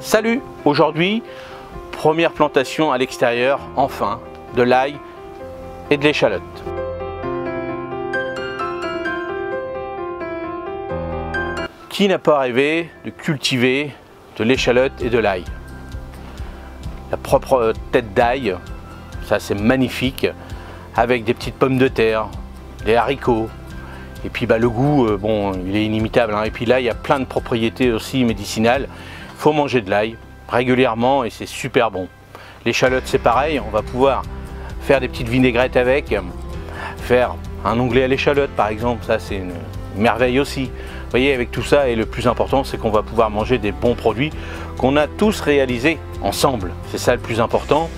Salut! Aujourd'hui, première plantation à l'extérieur, enfin, de l'ail et de l'échalote. Qui n'a pas rêvé de cultiver de l'échalote et de l'ail? La propre tête d'ail, ça c'est magnifique, avec des petites pommes de terre, des haricots, et puis le goût, bon, il est inimitable, hein. Et puis là, il y a plein de propriétés aussi médicinales. Il faut manger de l'ail régulièrement et c'est super bon. L'échalote, c'est pareil, on va pouvoir faire des petites vinaigrettes avec, faire un onglet à l'échalote par exemple, ça c'est une merveille aussi. Vous voyez, avec tout ça, et le plus important, c'est qu'on va pouvoir manger des bons produits qu'on a tous réalisés ensemble. C'est ça le plus important.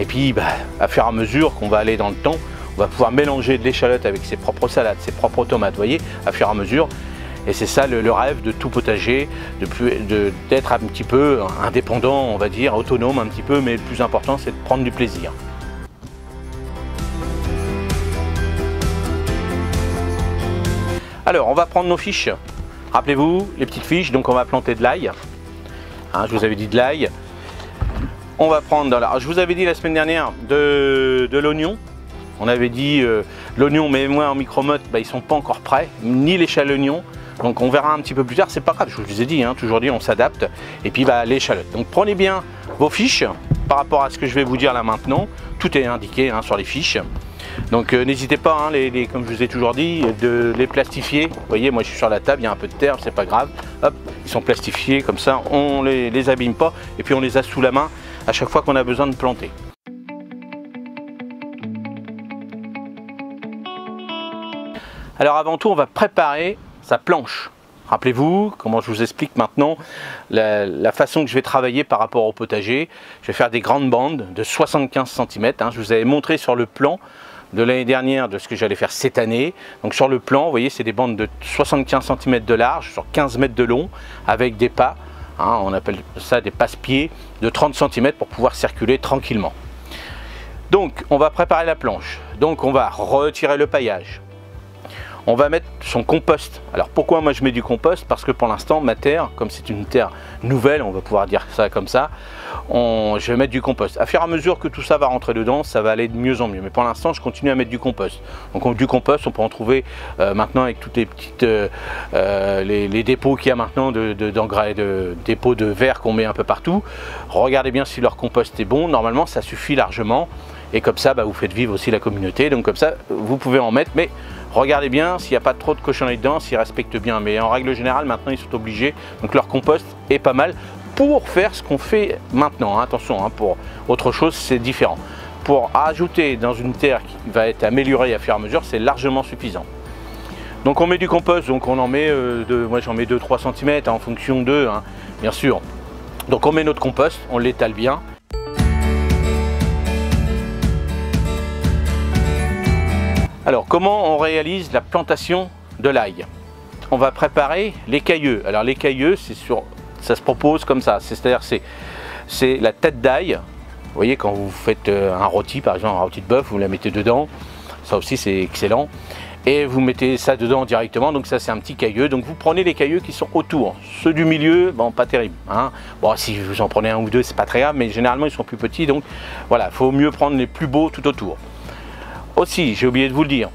Et puis, à fur et à mesure qu'on va aller dans le temps, on va pouvoir mélanger de l'échalote avec ses propres salades, ses propres tomates, vous voyez, à fur et à mesure. Et c'est ça le rêve de tout potager, d'être un petit peu indépendant, on va dire, autonome un petit peu, mais le plus important, c'est de prendre du plaisir. Alors, on va prendre nos fiches. Rappelez-vous, les petites fiches, donc on va planter de l'ail. Hein, je vous avais dit de l'ail. On va prendre, je vous avais dit la semaine dernière, de l'oignon. On avait dit l'oignon, mais moi en micromotte, ils ne sont pas encore prêts, ni l'échalote. Donc on verra un petit peu plus tard, c'est pas grave, je vous ai dit, hein, toujours dit, on s'adapte. Et puis l'échalote. Donc prenez bien vos fiches par rapport à ce que je vais vous dire là maintenant. Tout est indiqué sur les fiches. Donc n'hésitez pas, comme je vous ai toujours dit, de les plastifier. Vous voyez, moi je suis sur la table, il y a un peu de terre, c'est pas grave. Hop, ils sont plastifiés, comme ça on les abîme pas. Et puis on les a sous la main à chaque fois qu'on a besoin de planter. Alors avant tout, on va préparer sa planche. Rappelez-vous, comment je vous explique maintenant la façon que je vais travailler par rapport au potager. Je vais faire des grandes bandes de 75 cm. Je vous avais montré sur le plan de l'année dernière de ce que j'allais faire cette année. Donc sur le plan, vous voyez, c'est des bandes de 75 cm de large sur 15 mètres de long avec des pas. On appelle ça des passe-pieds de 30 cm pour pouvoir circuler tranquillement. Donc on va préparer la planche. Donc on va retirer le paillage. On va mettre son compost. Alors pourquoi moi je mets du compost? Parce que pour l'instant ma terre, comme c'est une terre nouvelle, on va pouvoir dire ça comme ça, je vais mettre du compost. À fur et à mesure que tout ça va rentrer dedans, ça va aller de mieux en mieux. Mais pour l'instant je continue à mettre du compost. Donc du compost, on peut en trouver maintenant avec toutes les petites les dépôts qu'il y a maintenant d'engrais, de dépôts de verre qu'on met un peu partout. Regardez bien si leur compost est bon. Normalement ça suffit largement. Et comme ça, vous faites vivre aussi la communauté. Donc comme ça, vous pouvez en mettre, mais regardez bien s'il n'y a pas trop de cochonneries dedans, s'ils respectent bien. Mais en règle générale, maintenant, ils sont obligés. Donc leur compost est pas mal pour faire ce qu'on fait maintenant. Attention, pour autre chose, c'est différent. Pour ajouter dans une terre qui va être améliorée à fur et à mesure, c'est largement suffisant. Donc on met du compost, donc on en met, moi j'en mets 2-3 cm en fonction de, bien sûr. Donc on met notre compost, on l'étale bien. Alors, comment on réalise la plantation de l'ail? On va préparer l'écailleux. Alors, l'écailleux, ça se propose comme ça. C'est-à-dire, c'est la tête d'ail. Vous voyez, quand vous faites un rôti, par exemple, un rôti de bœuf, vous la mettez dedans. Ça aussi, c'est excellent. Et vous mettez ça dedans directement. Donc, ça, c'est un petit cailleux. Donc, vous prenez les cailleux qui sont autour. Ceux du milieu, pas terrible. Bon, si vous en prenez un ou deux, c'est pas très grave. Mais généralement, ils sont plus petits. Donc, voilà, il faut mieux prendre les plus beaux tout autour. Aussi, j'ai oublié de vous le dire,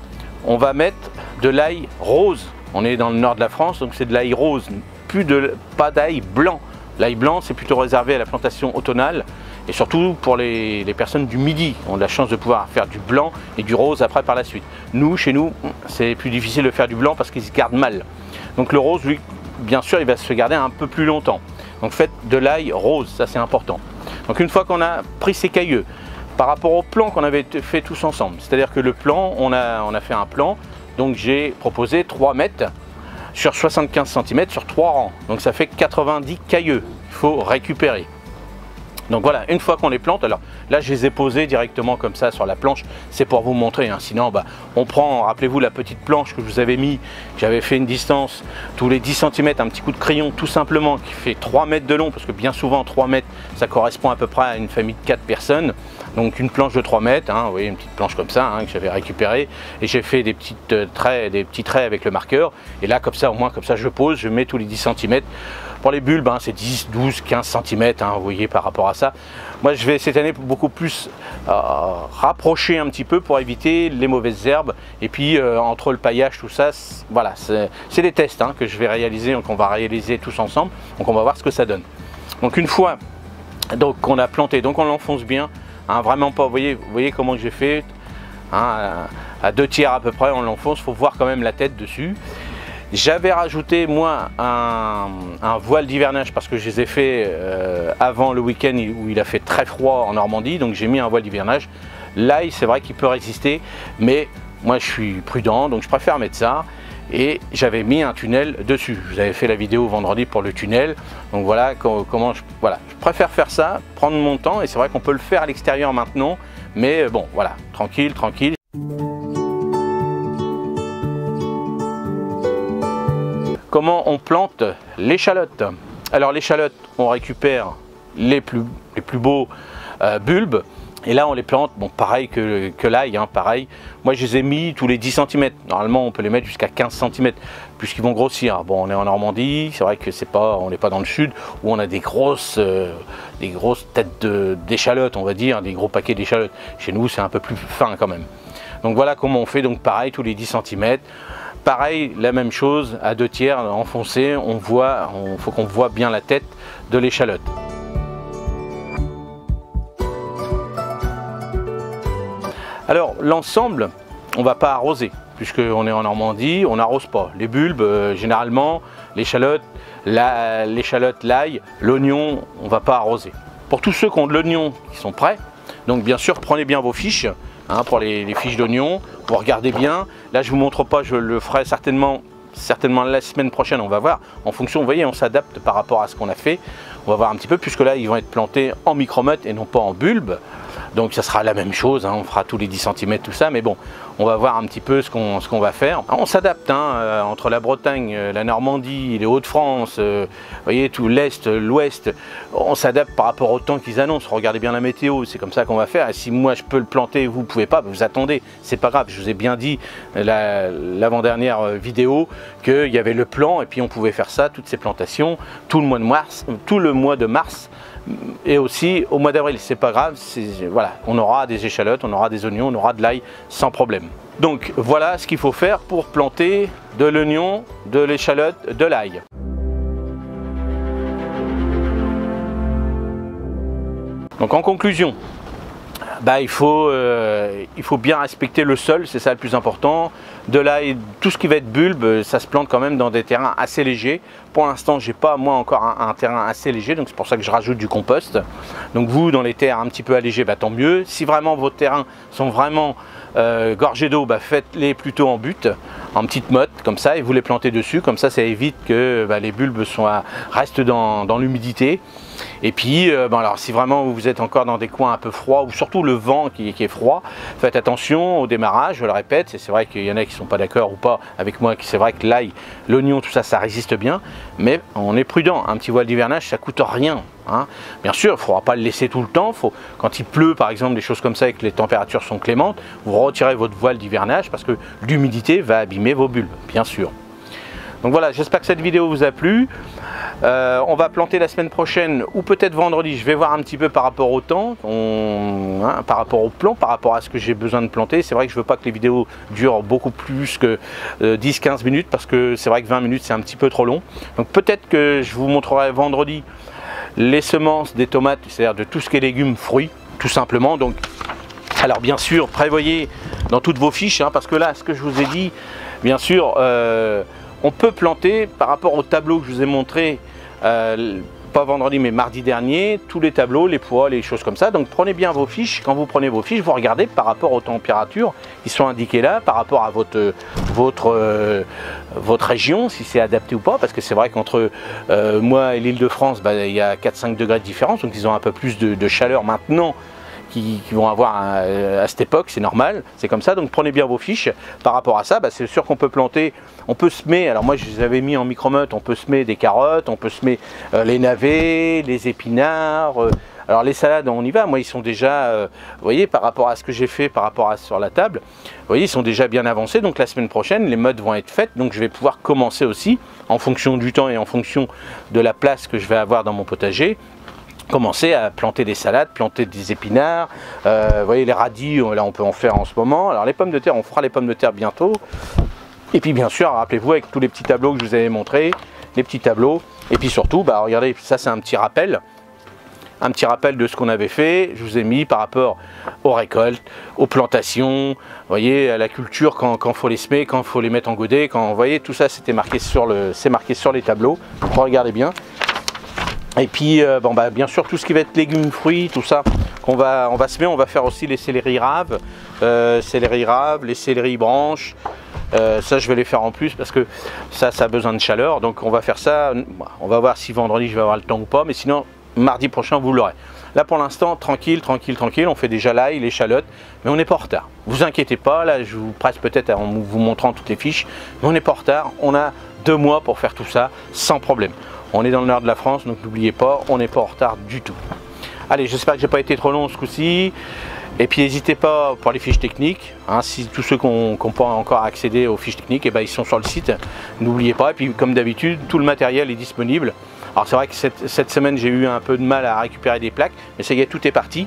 on va mettre de l'ail rose. On est dans le nord de la France, donc c'est de l'ail rose, pas d'ail blanc. L'ail blanc, c'est plutôt réservé à la plantation automnale et surtout pour les personnes du midi. On a la chance de pouvoir faire du blanc et du rose après par la suite. Nous, chez nous, c'est plus difficile de faire du blanc parce qu'il se garde mal. Donc le rose, lui, bien sûr, il va se garder un peu plus longtemps. Donc faites de l'ail rose, ça c'est important. Donc une fois qu'on a pris ses cailleux, par rapport au plan qu'on avait fait tous ensemble, c'est-à-dire que le plan, on a fait un plan, donc j'ai proposé 3 mètres sur 75 cm sur 3 rangs, donc ça fait 90 cailleux, il faut récupérer. Donc voilà, une fois qu'on les plante, alors là je les ai posés directement comme ça sur la planche, c'est pour vous montrer, sinon on prend, rappelez-vous la petite planche que je vous avais mis, j'avais fait une distance tous les 10 cm, un petit coup de crayon tout simplement qui fait 3 mètres de long, parce que bien souvent 3 mètres ça correspond à peu près à une famille de 4 personnes, donc une planche de 3 mètres, vous voyez une petite planche comme ça que j'avais récupérée, et j'ai fait des petits traits avec le marqueur, et là comme ça au moins, comme ça je pose, je mets tous les 10 cm Pour les bulbes, hein, c'est 10, 12, 15 cm, hein, vous voyez, par rapport à ça. Moi, je vais cette année beaucoup plus rapprocher un petit peu pour éviter les mauvaises herbes. Et puis, entre le paillage, tout ça, voilà, c'est des tests hein, que je vais réaliser, qu'on va réaliser tous ensemble. Donc, on va voir ce que ça donne. Donc, une fois qu'on a planté, donc on l'enfonce bien, hein, vraiment pas, vous voyez comment j'ai fait hein, à 2 tiers à peu près, on l'enfonce, il faut voir quand même la tête dessus. J'avais rajouté moi un voile d'hivernage parce que je les ai fait avant le week-end où il a fait très froid en Normandie, donc j'ai mis un voile d'hivernage. L'ail, c'est vrai qu'il peut résister, mais moi je suis prudent, donc je préfère mettre ça. Et j'avais mis un tunnel dessus. Vous avez fait la vidéo vendredi pour le tunnel, donc voilà comment je préfère faire ça, prendre mon temps. Et c'est vrai qu'on peut le faire à l'extérieur maintenant, mais bon voilà, tranquille, tranquille. Comment on plante l'échalote? Alors l'échalote, on récupère les plus beaux bulbes et là on les plante, bon pareil que l'ail, hein, pareil. Moi je les ai mis tous les 10 cm, normalement on peut les mettre jusqu'à 15 cm puisqu'ils vont grossir. Bon on est en Normandie, c'est vrai que c'est pas, on n'est pas dans le sud où on a des grosses têtes d'échalotes, on va dire, des gros paquets d'échalotes. Chez nous c'est un peu plus fin quand même. Donc voilà comment on fait, donc pareil tous les 10 cm. Pareil, la même chose, à 2 tiers enfoncé, on voit, faut qu'on voit bien la tête de l'échalote. Alors l'ensemble, on ne va pas arroser, puisqu'on est en Normandie, on n'arrose pas. Les bulbes, généralement, l'échalote, l'ail, l'oignon, on ne va pas arroser. Pour tous ceux qui ont de l'oignon, qui sont prêts, donc bien sûr, prenez bien vos fiches. Hein, pour les fiches d'oignons, vous regardez bien. Là, je ne vous montre pas, je le ferai certainement la semaine prochaine, on va voir. En fonction, vous voyez, on s'adapte par rapport à ce qu'on a fait. On va voir un petit peu, puisque là, ils vont être plantés en micromotte et non pas en bulbe. Donc, ça sera la même chose, hein, on fera tous les 10 cm, tout ça. Mais bon, on va voir un petit peu ce qu'on va faire. On s'adapte, hein, entre la Bretagne, la Normandie, les Hauts-de-France, vous voyez, tout l'Est, l'Ouest. On s'adapte par rapport au temps qu'ils annoncent. Regardez bien la météo, c'est comme ça qu'on va faire. Et si moi, je peux le planter, vous ne pouvez pas, vous attendez. C'est pas grave, je vous ai bien dit l'avant-dernière vidéo qu'il y avait le plan et puis on pouvait faire ça, toutes ces plantations, tout le mois de mars et aussi au mois d'avril. C'est pas grave, voilà, on aura des échalotes, on aura des oignons, on aura de l'ail sans problème. Donc voilà ce qu'il faut faire pour planter de l'oignon, de l'échalote, de l'ail. Donc en conclusion, bah, il faut bien respecter le sol, c'est ça le plus important. De l'ail, tout ce qui va être bulbe, ça se plante quand même dans des terrains assez légers. Pour l'instant, j'ai pas moi encore un terrain assez léger, donc c'est pour ça que je rajoute du compost. Donc vous, dans les terres un petit peu allégées, bah, tant mieux. Si vraiment vos terrains sont vraiment gorgés d'eau, bah, faites-les plutôt en butte, en petite motte, comme ça, et vous les plantez dessus. Comme ça évite que bah, les bulbes restent dans l'humidité. Et puis, bon, alors, si vraiment vous êtes encore dans des coins un peu froids, ou surtout le vent qui est froid, faites attention au démarrage, je le répète, c'est vrai qu'il y en a qui ne sont pas d'accord ou pas avec moi, c'est vrai que l'ail, l'oignon, tout ça, ça résiste bien, mais on est prudent, un petit voile d'hivernage, ça ne coûte rien. Hein. Bien sûr, il ne faudra pas le laisser tout le temps, quand il pleut par exemple, des choses comme ça et que les températures sont clémentes, vous retirez votre voile d'hivernage parce que l'humidité va abîmer vos bulbes, bien sûr. Donc voilà, j'espère que cette vidéo vous a plu. On va planter la semaine prochaine ou peut-être vendredi. Je vais voir un petit peu par rapport au temps, hein, par rapport au plan, par rapport à ce que j'ai besoin de planter. C'est vrai que je ne veux pas que les vidéos durent beaucoup plus que 10-15 minutes parce que c'est vrai que 20 minutes c'est un petit peu trop long. Donc peut-être que je vous montrerai vendredi les semences des tomates, c'est-à-dire de tout ce qui est légumes, fruits, tout simplement. Donc, alors bien sûr, prévoyez dans toutes vos fiches, hein, parce que là, ce que je vous ai dit, bien sûr... on peut planter, par rapport au tableau que je vous ai montré, pas vendredi mais mardi dernier, tous les tableaux, les poids, les choses comme ça. Donc prenez bien vos fiches, quand vous prenez vos fiches, vous regardez par rapport aux températures qui sont indiquées là, par rapport à votre région, si c'est adapté ou pas, parce que c'est vrai qu'entre moi et l'Île-de-France, bah, il y a 4-5 degrés de différence, donc ils ont un peu plus de chaleur maintenant qui vont avoir à cette époque, c'est normal, c'est comme ça, donc prenez bien vos fiches par rapport à ça. Bah, c'est sûr qu'on peut planter, on peut semer, alors moi je les avais mis en micromeute, on peut semer des carottes, on peut semer les navets, les épinards, alors les salades on y va, moi ils sont déjà, vous voyez par rapport à ce que j'ai fait, par rapport à sur la table, vous voyez ils sont déjà bien avancés, donc la semaine prochaine les modes vont être faites, donc je vais pouvoir commencer aussi en fonction du temps et en fonction de la place que je vais avoir dans mon potager. Commencer à planter des salades, planter des épinards, vous voyez les radis, là on peut en faire en ce moment, alors les pommes de terre, on fera les pommes de terre bientôt, et puis bien sûr, rappelez-vous avec tous les petits tableaux que je vous avais montrés, les petits tableaux, et puis surtout, bah, regardez, ça c'est un petit rappel de ce qu'on avait fait, je vous ai mis par rapport aux récoltes, aux plantations, vous voyez, à la culture, quand il faut les semer, quand il faut les mettre en godet, quand vous voyez, tout ça c'était marqué sur le, c'est marqué sur les tableaux, regardez bien. Et puis, bon, bah, bien sûr, tout ce qui va être légumes, fruits, tout ça, qu'on va, on va semer, on va faire aussi les céleri raves, les céleri branches. Ça, je vais les faire en plus parce que ça, ça a besoin de chaleur. Donc, on va faire ça. On va voir si vendredi, je vais avoir le temps ou pas. Mais sinon, mardi prochain, vous l'aurez. Là, pour l'instant, tranquille, tranquille, tranquille. On fait déjà l'ail, l'échalote, mais on n'est pas en retard. Vous inquiétez pas. Là, je vous presse peut-être en vous montrant toutes les fiches. Mais on n'est pas en retard. On a 2 mois pour faire tout ça sans problème. On est dans le nord de la France, donc n'oubliez pas, on n'est pas en retard du tout. Allez, j'espère que j'ai pas été trop long ce coup-ci. Et puis n'hésitez pas pour les fiches techniques. Hein, si tous ceux qui n'ont pas encore accédé aux fiches techniques, et ben, ils sont sur le site. N'oubliez pas. Et puis comme d'habitude, tout le matériel est disponible. Alors c'est vrai que cette semaine, j'ai eu un peu de mal à récupérer des plaques, mais ça y est, tout est parti.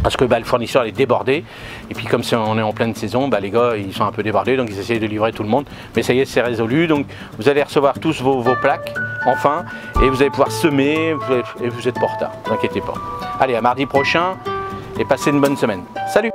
Parce que bah, le fournisseur est débordé, et puis comme on est en pleine saison, bah, les gars ils sont un peu débordés, donc ils essayent de livrer tout le monde. Mais ça y est, c'est résolu, donc vous allez recevoir tous vos plaques, enfin, et vous allez pouvoir semer, et vous êtes pas en retard, ne vous inquiétez pas. Allez, à mardi prochain, et passez une bonne semaine. Salut!